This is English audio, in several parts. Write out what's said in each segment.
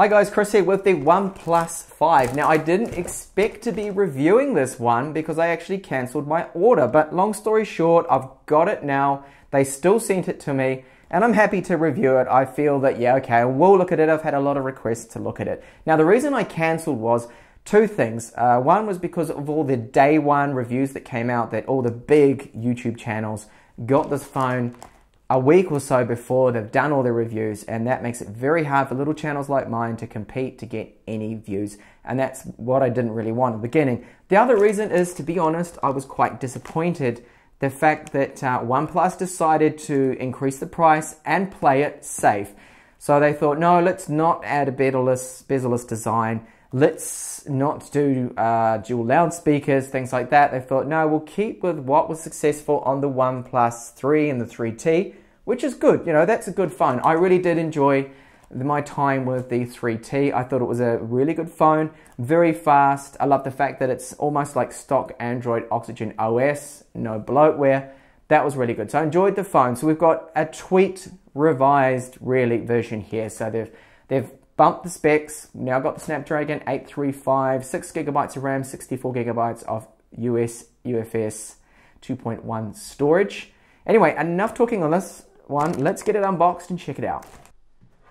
Hi guys, Chris here with the OnePlus 5. Now I didn't expect to be reviewing this one because I actually cancelled my order, but long story short, I've got it now. They still sent it to me and I'm happy to review it. I feel that, yeah, okay, we'll look at it. I've had a lot of requests to look at it. Now the reason I cancelled was two things. One was because of all the day one reviews that came out that all the big YouTube channels got this phone a week or so before they've done all their reviews, and that makes it very hard for little channels like mine to compete to get any views, and that's what I didn't really want at the beginning. The other reason is, to be honest, I was quite disappointed the fact that OnePlus decided to increase the price and play it safe. So they thought, no, let's not add a bezel-less design, let's not do dual loudspeakers, things like that. They thought, no, we'll keep with what was successful on the OnePlus 3 and the 3T, which is good. You know, that's a good phone. I really did enjoy my time with the 3T. I thought it was a really good phone, very fast. I love the fact that it's almost like stock Android Oxygen OS, no bloatware. That was really good. So I enjoyed the phone. So we've got a tweaked, revised, really, version here. So they've bumped the specs, now got the Snapdragon 835, 6 GB of RAM, 64 GB of UFS 2.1 storage. Anyway, enough talking on this one. Let's get it unboxed and check it out.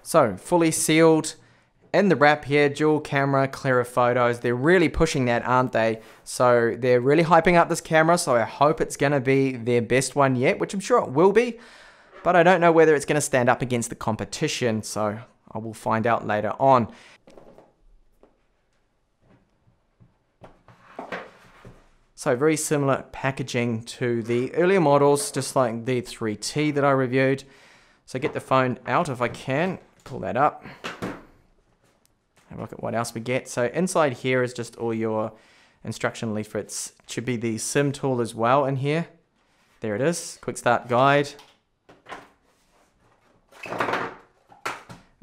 So, fully sealed in the wrap here, dual camera, clearer photos. They're really pushing that, aren't they? So they're really hyping up this camera, so I hope it's gonna be their best one yet, which I'm sure it will be, but I don't know whether it's gonna stand up against the competition, so I will find out later on. So very similar packaging to the earlier models, just like the 3T that I reviewed. So get the phone out if I can, pull that up. Have a look at what else we get. So inside here is just all your instruction leaflets. It should be the SIM tool as well in here. There it is, quick start guide.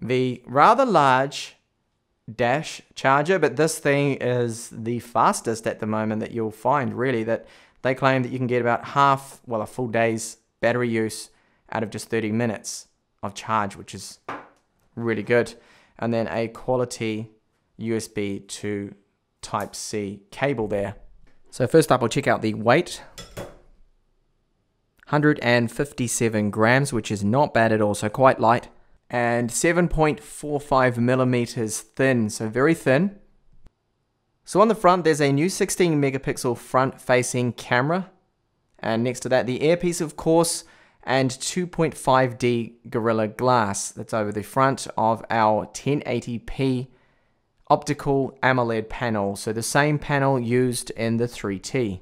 The rather large dash charger, but this thing is the fastest at the moment that you'll find, really, that they claim that you can get about half, well, a full day's battery use out of just 30 minutes of charge, which is really good. And then a quality USB to Type-C cable there. So first up, I'll check out the weight. 157 grams, which is not bad at all, so quite light. And 7.45 millimeters thin, so very thin. So on the front, there's a new 16 megapixel front-facing camera. And next to that, the earpiece, of course, and 2.5D Gorilla Glass. That's over the front of our 1080p optical AMOLED panel. So the same panel used in the 3T.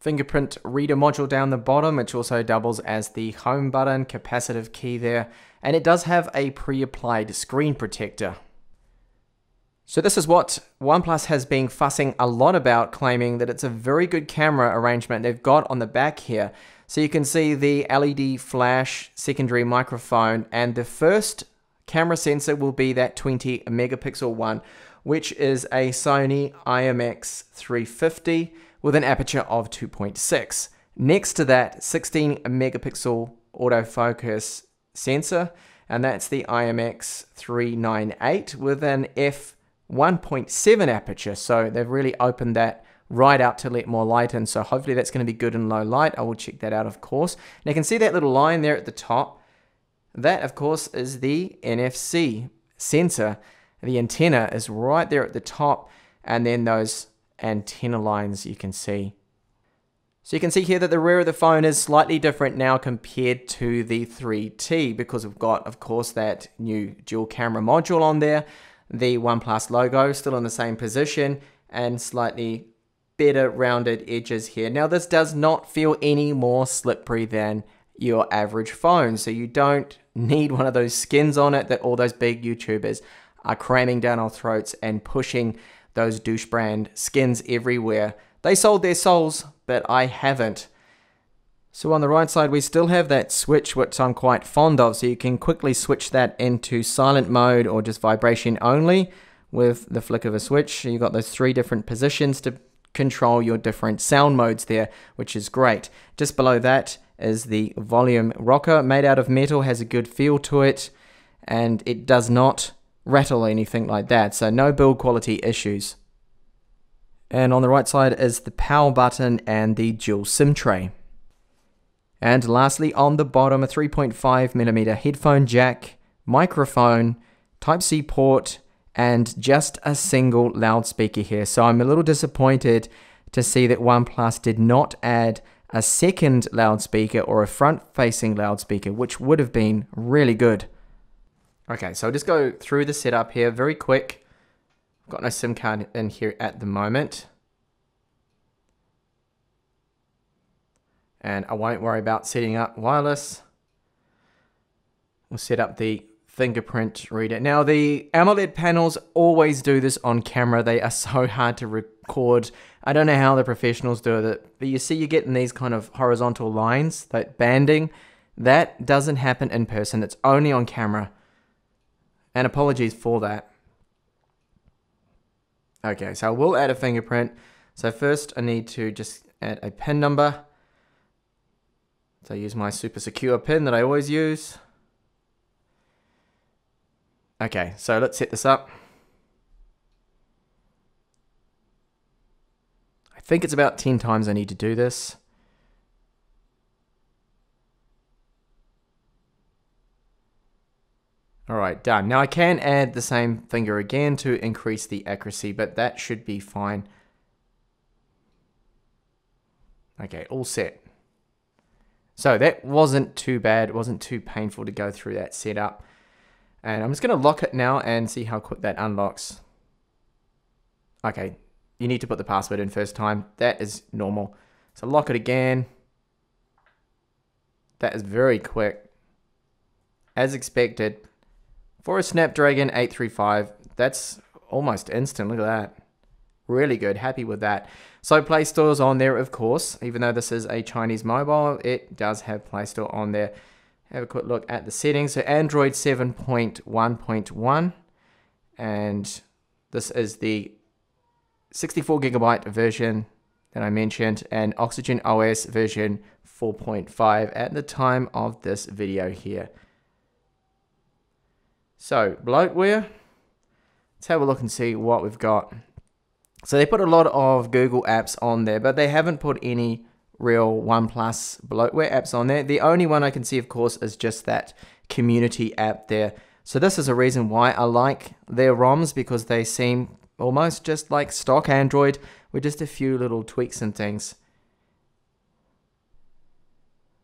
Fingerprint reader module down the bottom, which also doubles as the home button, capacitive key there, and it does have a pre-applied screen protector. So this is what OnePlus has been fussing a lot about, claiming that it's a very good camera arrangement they've got on the back here. So you can see the LED flash, secondary microphone, and the first camera sensor will be that 20 megapixel one, which is a Sony IMX350 with an aperture of 2.6. Next to that, 16 megapixel autofocus sensor, and that's the IMX398 with an f1.7 aperture. So they've really opened that right up to let more light in. So hopefully that's going to be good in low light. I will check that out, of course. Now you can see that little line there at the top. That, of course, is the NFC sensor. The antenna is right there at the top, and then those antenna lines you can see. So you can see here that the rear of the phone is slightly different now compared to the 3T because we've got, of course, that new dual camera module on there, the OnePlus logo still in the same position, and slightly better rounded edges here. Now this does not feel any more slippery than your average phone, so you don't need one of those skins on it that all those big YouTubers are cramming down our throats and pushing those douche brand skins everywhere. They sold their souls, but I haven't. So on the right side, we still have that switch, which I'm quite fond of, so you can quickly switch that into silent mode or just vibration only with the flick of a switch. You've got those three different positions to control your different sound modes there, which is great. Just below that is the volume rocker, made out of metal, has a good feel to it, and it does not rattle or anything like that, so no build quality issues. And on the right side is the power button and the dual SIM tray. And lastly, on the bottom, a 3.5mm headphone jack, microphone, Type-C port, and just a single loudspeaker here. So I'm a little disappointed to see that OnePlus did not add a second loudspeaker or a front-facing loudspeaker, which would have been really good. Okay, so I'll just go through the setup here very quick. I've got no SIM card in here at the moment, and I won't worry about setting up wireless. We'll set up the fingerprint reader. Now, the AMOLED panels always do this on camera. They are so hard to record. I don't know how the professionals do it, but you see you're getting these kind of horizontal lines, that banding. That doesn't happen in person. It's only on camera. And apologies for that. Okay, so I will add a fingerprint. So first I need to just add a PIN number. So I use my super secure PIN that I always use. Okay, so let's set this up. I think it's about 10 times I need to do this. All right, done. Now I can add the same finger again to increase the accuracy, but that should be fine. Okay, all set. So that wasn't too bad. It wasn't too painful to go through that setup. And I'm just going to lock it now and see how quick that unlocks. Okay, you need to put the password in first time. That is normal. So lock it again. That is very quick. As expected, for a Snapdragon 835, that's almost instant. Look at that. Really good. Happy with that. So Play Store's on there, of course. Even though this is a Chinese mobile, it does have Play Store on there. Have a quick look at the settings. So Android 7.1.1, and this is the 64GB version that I mentioned, and Oxygen OS version 4.5 at the time of this video here. So bloatware, let's have a look and see what we've got. So they put a lot of Google apps on there, but they haven't put any real OnePlus bloatware apps on there. The only one I can see, of course, is just that community app there. So this is a reason why I like their ROMs, because they seem almost just like stock Android with just a few little tweaks and things.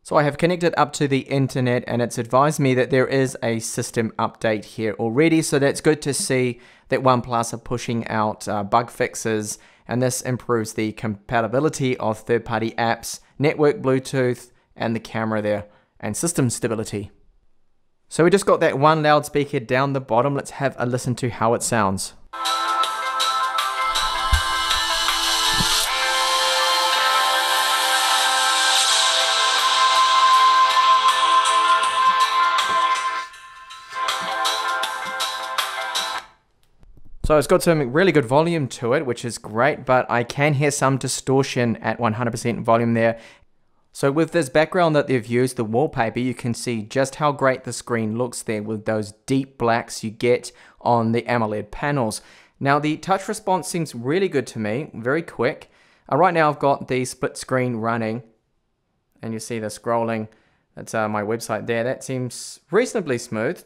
So I have connected up to the internet, and it's advised me that there is a system update here already. So that's good to see that OnePlus are pushing out bug fixes, and this improves the compatibility of third-party apps, network, Bluetooth, and the camera there, and system stability. So we just got that one loudspeaker down the bottom. Let's have a listen to how it sounds. So it's got some really good volume to it, which is great, but I can hear some distortion at 100% volume there. So with this background that they've used, the wallpaper, you can see just how great the screen looks there with those deep blacks you get on the AMOLED panels. Now the touch response seems really good to me, very quick. Right now I've got the split screen running, and you see the scrolling. That's my website there. That seems reasonably smooth.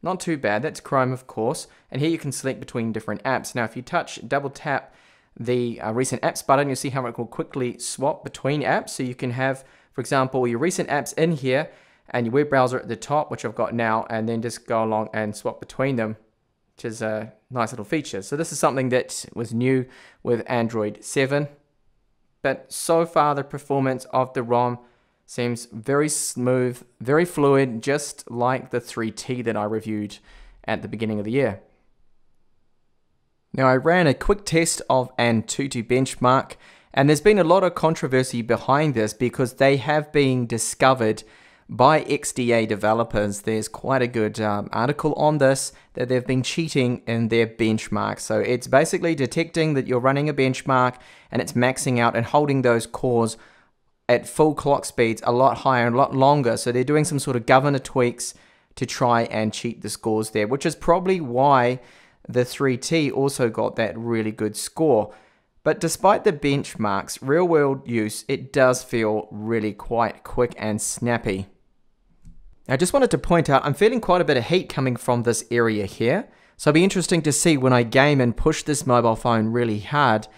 Not too bad. That's Chrome, of course, and here you can select between different apps. Now if you double tap the recent apps button, you'll see how it will quickly swap between apps, so you can have, for example, your recent apps in here and your web browser at the top, which I've got now, and then just go along and swap between them, which is a nice little feature. So this is something that was new with Android 7, but so far the performance of the ROM seems very smooth, very fluid, just like the 3T that I reviewed at the beginning of the year. Now I ran a quick test of AnTuTu benchmark, and there's been a lot of controversy behind this because they have been discovered by XDA developers. There's quite a good article on this, that they've been cheating in their benchmark. So it's basically detecting that you're running a benchmark and it's maxing out and holding those cores at full clock speeds a lot higher and a lot longer. So they're doing some sort of governor tweaks to try and cheat the scores there, which is probably why the 3T also got that really good score. But despite the benchmarks, real-world use, it does feel really quite quick and snappy. Now, I just wanted to point out, I'm feeling quite a bit of heat coming from this area here. So it'll be interesting to see when I game and push this mobile phone really hard,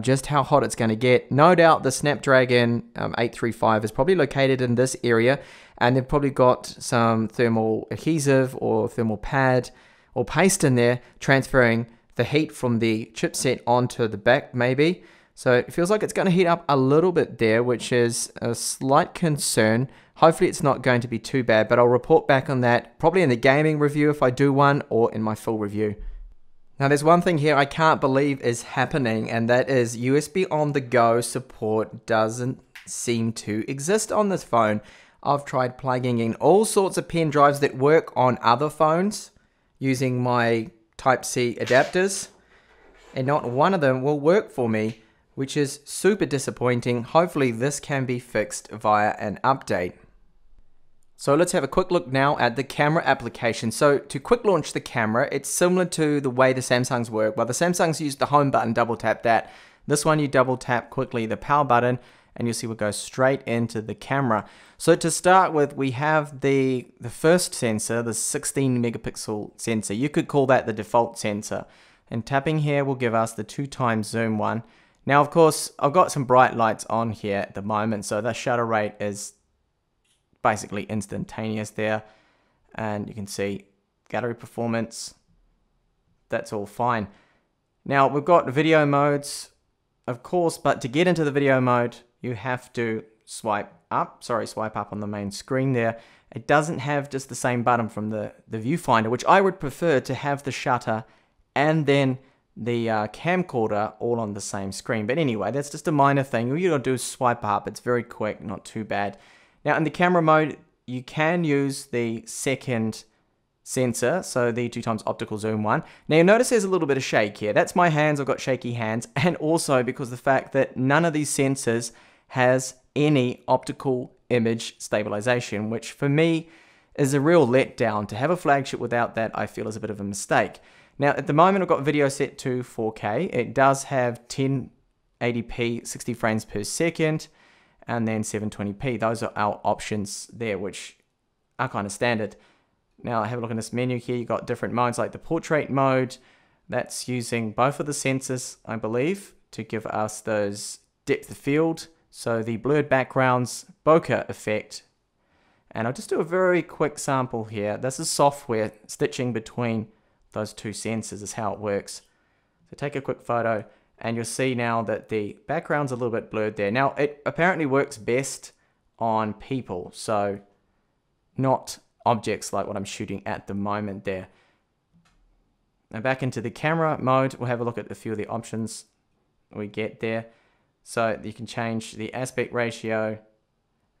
just how hot it's going to get. No doubt the Snapdragon 835 is probably located in this area, and they've probably got some thermal adhesive or thermal pad or paste in there, transferring the heat from the chipset onto the back maybe. So it feels like it's going to heat up a little bit there, which is a slight concern. Hopefully it's not going to be too bad, but I'll report back on that probably in the gaming review if I do one, or in my full review. Now there's one thing here I can't believe is happening, and that is USB on the go support doesn't seem to exist on this phone. I've tried plugging in all sorts of pen drives that work on other phones using my Type-C adapters, and not one of them will work for me, which is super disappointing. Hopefully this can be fixed via an update. So let's have a quick look now at the camera application. So to quick launch the camera, it's similar to the way the Samsungs work. Well, the Samsungs use the home button, double tap that. This one you double tap quickly the power button and you'll see we'll go straight into the camera. So to start with, we have the first sensor, the 16 megapixel sensor. You could call that the default sensor. And tapping here will give us the 2x zoom one. Now, of course, I've got some bright lights on here at the moment, so the shutter rate is basically instantaneous there, and you can see gallery performance, that's all fine. Now we've got video modes, of course, but to get into the video mode you have to swipe up on the main screen there. It doesn't have just the same button from the viewfinder, which I would prefer to have the shutter and then the camcorder all on the same screen. But anyway, that's just a minor thing. All you gotta do is swipe up, it's very quick, not too bad. Now in the camera mode, you can use the second sensor, so the 2x optical zoom one. Now you'll notice there's a little bit of shake here. That's my hands, I've got shaky hands, and also because the fact that none of these sensors has any optical image stabilization, which for me is a real letdown. To have a flagship without that, I feel is a bit of a mistake. Now at the moment I've got video set to 4K. It does have 1080p, 60 frames per second, and then 720p. Those are our options there, which are kind of standard. Now have a look in this menu here, you've got different modes like the portrait mode. That's using both of the sensors, I believe, to give us those depth of field. So the blurred backgrounds, bokeh effect. And I'll just do a very quick sample here. This is software stitching between those two sensors is how it works. So take a quick photo, and you'll see now that the background's a little bit blurred there. Now it apparently works best on people, so not objects like what I'm shooting at the moment there. Now back into the camera mode, we'll have a look at a few of the options we get there. So you can change the aspect ratio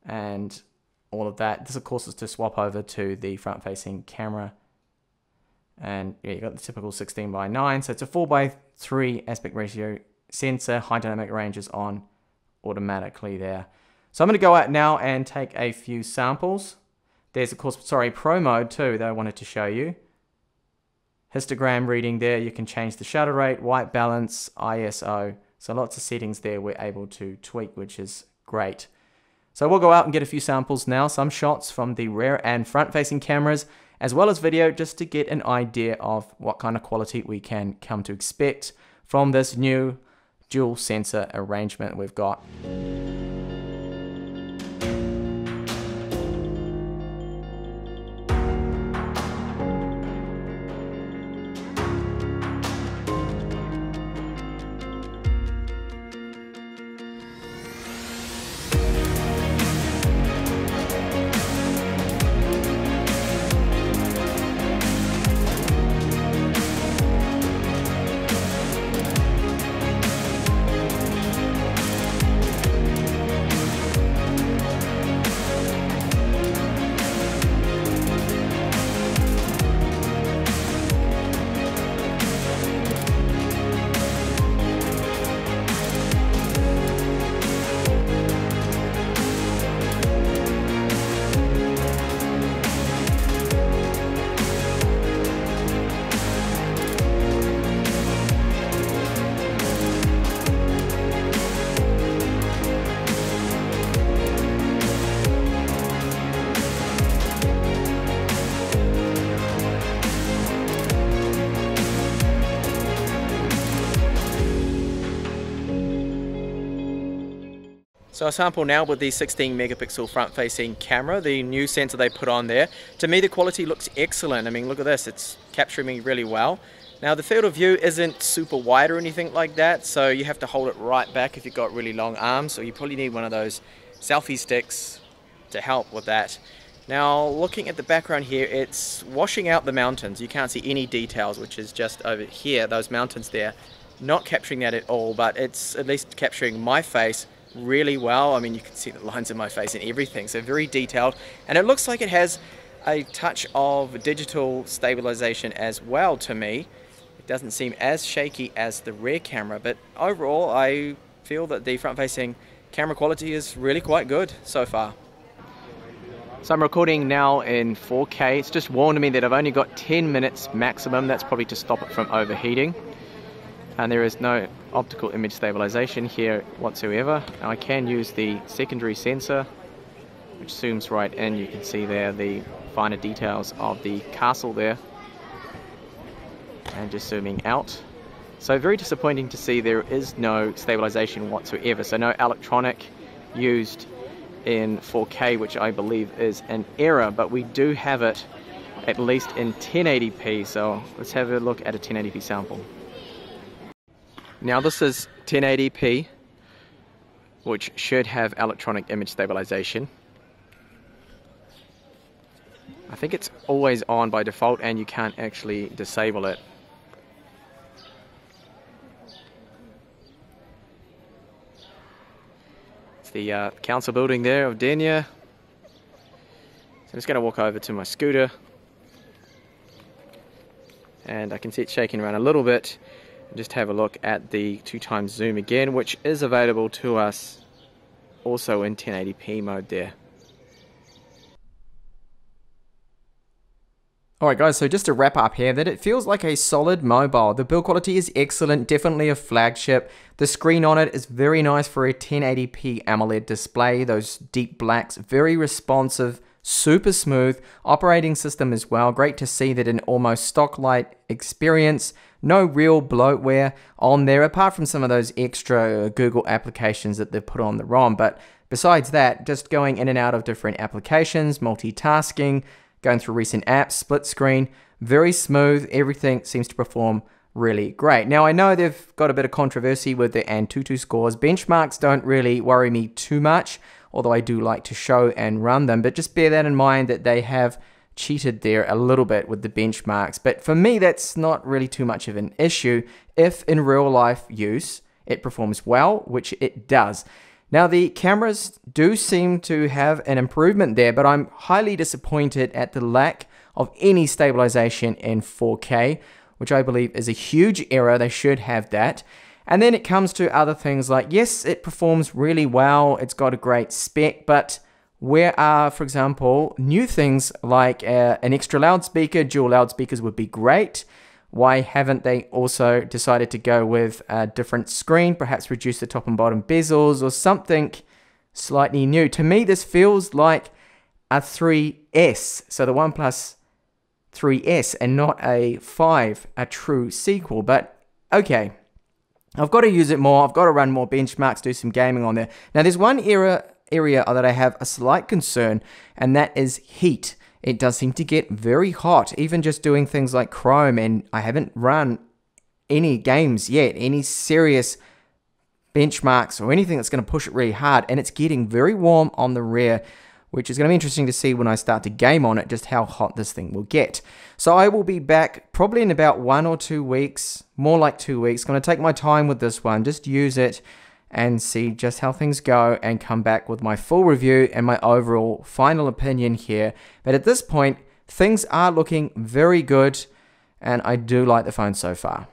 and all of that. This of course is to swap over to the front-facing camera. And yeah, you got the typical 16:9, so it's a 4:3 aspect ratio sensor. High dynamic range is on automatically there. So I'm going to go out now and take a few samples. There's of course, sorry, pro mode too that I wanted to show you. Histogram reading there, you can change the shutter rate, white balance, ISO. So lots of settings there we're able to tweak, which is great. So we'll go out and get a few samples now, some shots from the rear and front-facing cameras, as well as video, just to get an idea of what kind of quality we can come to expect from this new dual sensor arrangement we've got. So I sample now with the 16 megapixel front-facing camera, the new sensor they put on there. To me the quality looks excellent. I mean, look at this, it's capturing me really well. Now the field of view isn't super wide or anything like that, so you have to hold it right back if you've got really long arms, so you probably need one of those selfie sticks to help with that. Now looking at the background here, it's washing out the mountains. You can't see any details, which is just over here, those mountains there. Not capturing that at all, but it's at least capturing my face really well. I mean, you can see the lines in my face and everything, so very detailed. And it looks like it has a touch of digital stabilization as well to me. It doesn't seem as shaky as the rear camera, but overall I feel that the front-facing camera quality is really quite good so far. So I'm recording now in 4K. It's just warned me that I've only got 10 minutes maximum. That's probably to stop it from overheating. And there is no optical image stabilization here whatsoever. Now I can use the secondary sensor, which zooms right in. You can see there the finer details of the castle there. And just zooming out. So very disappointing to see there is no stabilization whatsoever. So no electronic used in 4K, which I believe is an error, but we do have it at least in 1080p, so let's have a look at a 1080p sample. Now this is 1080p, which should have electronic image stabilization. I think it's always on by default and you can't actually disable it. The council building there of Denia. So I'm just going to walk over to my scooter, and I can see it shaking around a little bit. Just have a look at the 2x zoom again, which is available to us also in 1080p mode there. Alright guys, so just to wrap up here, that it feels like a solid mobile. The build quality is excellent, definitely a flagship. The screen on it is very nice for a 1080p AMOLED display, those deep blacks, very responsive, super smooth. Operating system as well, great to see that an almost stock-like experience. No real bloatware on there, apart from some of those extra Google applications that they've put on the ROM. But besides that, just going in and out of different applications, multitasking, going through recent apps, split screen, very smooth, everything seems to perform really great. Now I know they've got a bit of controversy with the AnTuTu scores. Benchmarks don't really worry me too much, although I do like to show and run them, but just bear that in mind that they have cheated there a little bit with the benchmarks. But for me, that's not really too much of an issue if in real life use it performs well, which it does. Now the cameras do seem to have an improvement there, but I'm highly disappointed at the lack of any stabilization in 4K, which I believe is a huge error. They should have that. And then it comes to other things like, yes, it performs really well, it's got a great spec, but where are, for example, new things like an extra loudspeaker? Dual loudspeakers would be great. Why haven't they also decided to go with a different screen, perhaps reduce the top and bottom bezels or something slightly new? To me, this feels like a 3S, so the OnePlus 3S and not a 5, a true sequel. But okay, I've got to use it more, I've got to run more benchmarks, do some gaming on there. Now there's one area that I have a slight concern, and that is heat. It does seem to get very hot, even just doing things like Chrome, and I haven't run any games yet, any serious benchmarks or anything that's going to push it really hard, and it's getting very warm on the rear, which is going to be interesting to see when I start to game on it, just how hot this thing will get. So I will be back probably in about 1 or 2 weeks, more like 2 weeks. Going to take my time with this one, just use it and see just how things go, and come back with my full review and my overall final opinion here. But at this point, things are looking very good, and I do like the phone so far.